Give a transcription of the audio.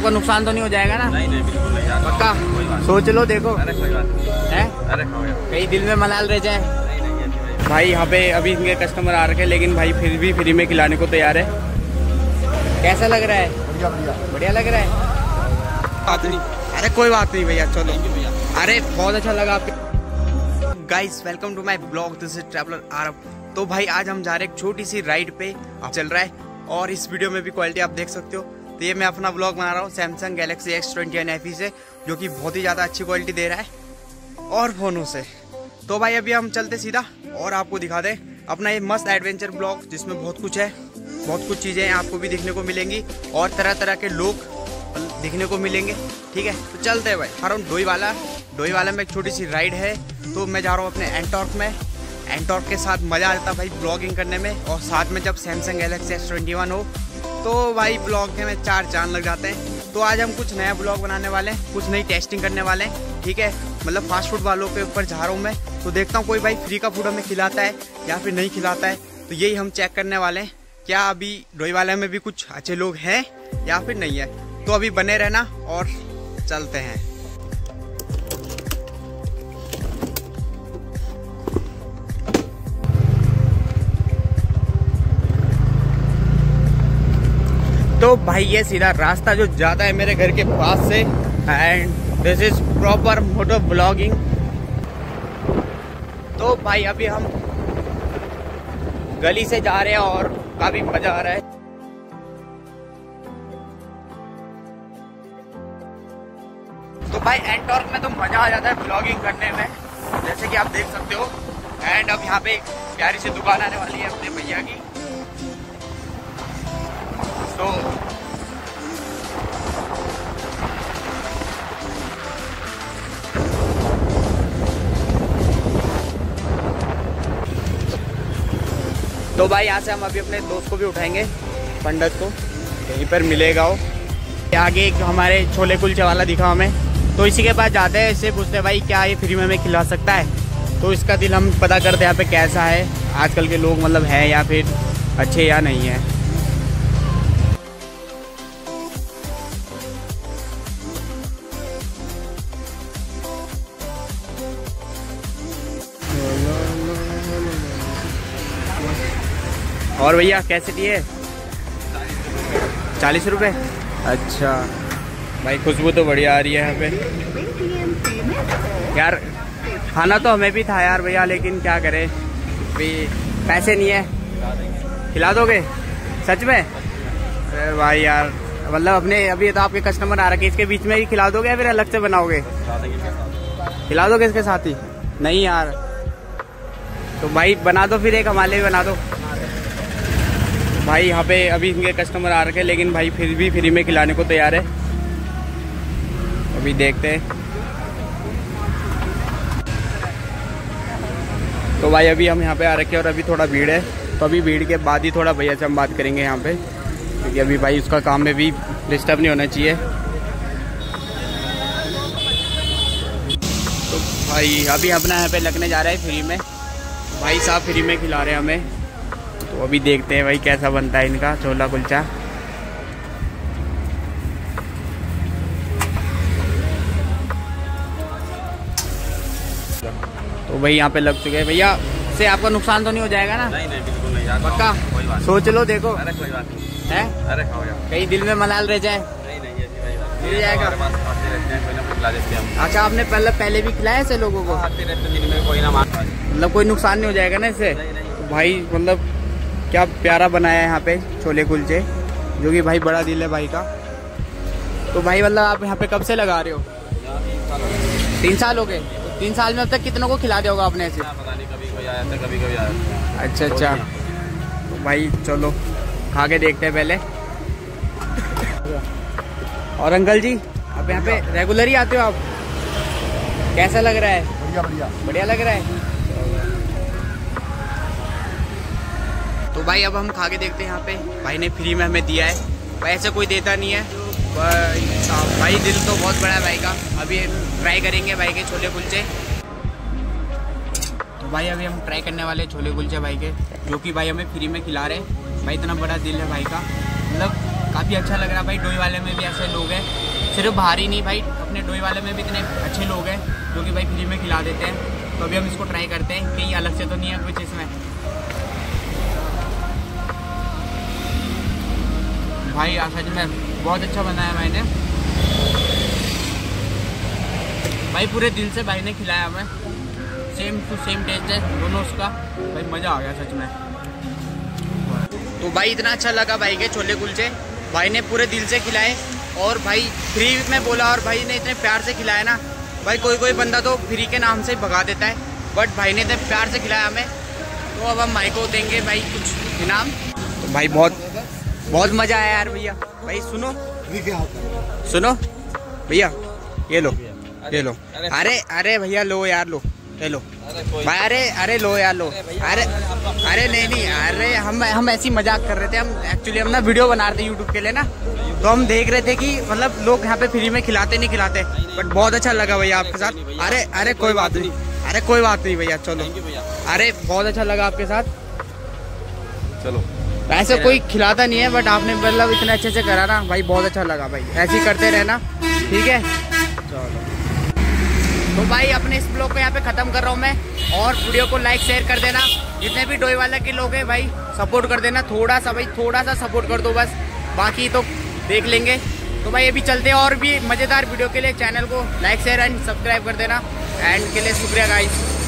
आपको नुकसान तो नहीं हो जाएगा ना? नहीं नहीं, बिल्कुल नहीं यार, पक्का सोच लो। देखो है कहीं दिल में मलाल रह जाए। भाई यहाँ पे अभी इनके कस्टमर आ रखे हैं, लेकिन भाई फिर भी फ्री में खिलाने को तैयार है। कैसा लग रहा है? बढ़िया बढ़िया, बढ़िया लग रहा है। बात नहीं, अरे कोई बात नहीं भैया, चलो। अरे बहुत अच्छा लगा आपके। Guys welcome to my blog, this is traveller Aarav. तो भाई आज हम जा रहे हैं एक छोटी सी राइड पे, चल रहा है। और इस वीडियो में भी क्वालिटी आप देख सकते हो। तो ये मैं अपना ब्लॉग बना रहा हूँ सैमसंग गैलेक्सी S21 से, जो कि बहुत ही ज़्यादा अच्छी क्वालिटी दे रहा है और फोनों से। तो भाई अभी हम चलते सीधा और आपको दिखा दें अपना ये मस्त एडवेंचर ब्लॉग, जिसमें बहुत कुछ है, बहुत कुछ चीज़ें आपको भी देखने को मिलेंगी और तरह तरह के लोग देखने को मिलेंगे। ठीक है तो चलते हैं भाई। अराउंड डोईवाला में एक छोटी सी राइड है, तो मैं जा रहा हूँ अपने एंटॉर्क में। एंटॉर्क के साथ मज़ा आता भाई ब्लॉगिंग करने में, और साथ में जब सैमसंग गैलेक्सी S21 हो तो भाई ब्लॉग में चार चांद लग जाते हैं। तो आज हम कुछ नया ब्लॉग बनाने वाले हैं, कुछ नई टेस्टिंग करने वाले हैं। ठीक है, मतलब फास्ट फूड वालों के ऊपर जा रहा हूँ मैं, तो देखता हूँ कोई भाई फ्री का फूड हमें खिलाता है या फिर नहीं खिलाता है। तो यही हम चेक करने वाले हैं, क्या अभी डोईवाला में भी कुछ अच्छे लोग हैं या फिर नहीं है। तो अभी बने रहना और चलते हैं। तो भाई ये सीधा रास्ता जो जाता है मेरे घर के पास से, and this is proper moto blogging. तो भाई अभी हम गली से जा रहे हैं और काफी मजा आ रहा है। तो भाई एंटॉर्क में तो मजा आ जाता है ब्लॉगिंग करने में, जैसे कि आप देख सकते हो। एंड अब यहाँ पे प्यारी सी दुकान आने वाली है अपने भैया की। तो भाई यहाँ से हम अभी अपने दोस्त को भी उठाएंगे, पंडित को, यहीं पर मिलेगा वो। आगे एक हमारे छोले कुलचे वाला दिखा हमें, तो इसी के पास जाते हैं। इससे पूछते हैं भाई क्या ये फ्री में हमें खिला सकता है। तो इसका दिल हम पता करते हैं यहाँ पे कैसा है, आजकल के लोग मतलब हैं या फिर अच्छे या नहीं है। और भैया कैसे दिए? 40 रुपये। अच्छा भाई खुशबू तो बढ़िया आ रही है यहाँ पे यार। खाना तो हमें भी था यार भैया, लेकिन क्या करें भी, पैसे नहीं है। खिला दोगे सच में? अरे भाई यार, मतलब अपने अभी तो आपके कस्टमर आ रखे, इसके बीच में ही खिला दोगे या फिर अलग से बनाओगे? खिला दोगे इसके साथ ही? नहीं यार, तो भाई बना दो फिर, एक हमारे लिए बना दो। भाई यहाँ पे अभी इनके कस्टमर आ रखे, लेकिन भाई फिर भी फ्री में खिलाने को तैयार है। अभी देखते हैं। तो भाई अभी हम यहाँ पे आ रखे हैं और अभी थोड़ा भीड़ है, तो अभी भीड़ के बाद ही थोड़ा भैया से हम बात करेंगे यहाँ पे, क्योंकि अभी भाई उसका काम में भी डिस्टर्ब नहीं होना चाहिए। तो भाई अभी अपना यहाँ पे लगने जा रहा है फ्री में, भाई साहब फ्री में खिला रहे हैं हमें। तो अभी देखते हैं भाई कैसा बनता है इनका छोला कुलचा। तो भाई यहाँ पे लग चुके हैं। भैया से आपका नुकसान तो नहीं हो जाएगा ना? नहीं नहीं, बिल्कुल नहीं यार, पक्का सोच लो। देखो अरे कोई बात नहीं है, अरे खाओ यार, कहीं दिल में मलाल रह जाए। नहीं नहीं ऐसी कोई बात नहीं, मिल जाएगा। अच्छा आपने पहले भी खिलाया ऐसे लोगों को? मतलब कोई नुकसान नहीं हो जाएगा ना इससे? भाई मतलब क्या प्यारा बनाया है यहाँ पे छोले कुलचे, जो कि भाई बड़ा दिल है भाई का। तो भाई मतलब आप यहाँ पे कब से लगा रहे हो? 3 साल हो गए। 3 साल में अब तक कितनों को खिला दिया होगा आपने ऐसे? पता नहीं, कभी कोई आया था, कभी कोई आया। अच्छा अच्छा, तो भाई चलो खा के देखते हैं पहले। और अंकल जी आप यहाँ पे रेगुलर ही आते हो आप? कैसा लग रहा है? बढ़िया बढ़िया, बढ़िया लग रहा है। तो भाई अब हम खा के देखते हैं। यहाँ पे भाई ने फ्री में हमें दिया है, वैसे कोई देता नहीं है। भाई दिल तो बहुत बड़ा है भाई का। अभी ट्राई करेंगे भाई के छोले कुलचे। तो भाई अभी हम ट्राई करने वाले छोले कुलचे भाई के, जो कि भाई हमें फ्री में खिला रहे हैं। भाई इतना बड़ा दिल है भाई का, मतलब काफ़ी अच्छा लग रहा भाई। डोईवाले में भी ऐसे लोग हैं, सिर्फ बाहर ही नहीं भाई, अपने डोईवाले में भी इतने अच्छे लोग हैं जो कि भाई फ्री में खिला देते हैं। तो अभी हम इसको ट्राई करते हैं, कहीं अलग से तो नहीं है कुछ इसमें। भाई आशा जी मैम बहुत अच्छा बनाया मैंने भाई, पूरे दिल से भाई ने खिलाया हमें, सेम टू सेम टेस्ट है दोनों उसका भाई, मज़ा आ गया सच में। तो भाई इतना अच्छा लगा भाई के छोले कुलचे, भाई ने पूरे दिल से खिलाए और भाई फ्री में बोला और भाई ने इतने प्यार से खिलाया ना भाई। कोई कोई बंदा तो फ्री के नाम से भगा देता है, बट भाई ने इतने प्यार से खिलाया हमें। तो अब हम भाई को देंगे भाई कुछ इनाम। तो भाई बहुत मज़ा आया यार भैया। भाई सुनो भैया, ये लो अरे भैया लो यार, लो लो भाई, अरे लो यार लो, अरे नहीं, अरे हम ऐसी मजाक कर रहे थे। हम एक्चुअली हम ना वीडियो बना रहे थे यूट्यूब के लिए ना, तो हम देख रहे थे कि मतलब लोग यहाँ पे फ्री में खिलाते नहीं खिलाते, बट बहुत अच्छा लगा भैया आपके साथ। अरे कोई बात नहीं भैया, चलो अरे बहुत अच्छा लगा आपके साथ। चलो ऐसे कोई खिलाता नहीं है, बट आपने मतलब इतने अच्छे से करा ना भाई, बहुत अच्छा लगा भाई। ऐसे ही करते रहना, ठीक है चलो। तो भाई अपने इस ब्लॉग को यहाँ पे खत्म कर रहा हूँ मैं, और वीडियो को लाइक शेयर कर देना। जितने भी डोईवाला के लोग हैं भाई सपोर्ट कर देना, थोड़ा सा सपोर्ट कर दो बस, बाकी तो देख लेंगे। तो भाई अभी चलते हैं, और भी मज़ेदार वीडियो के लिए चैनल को लाइक शेयर एंड सब्सक्राइब कर देना। एंड के लिए शुक्रिया गाइस।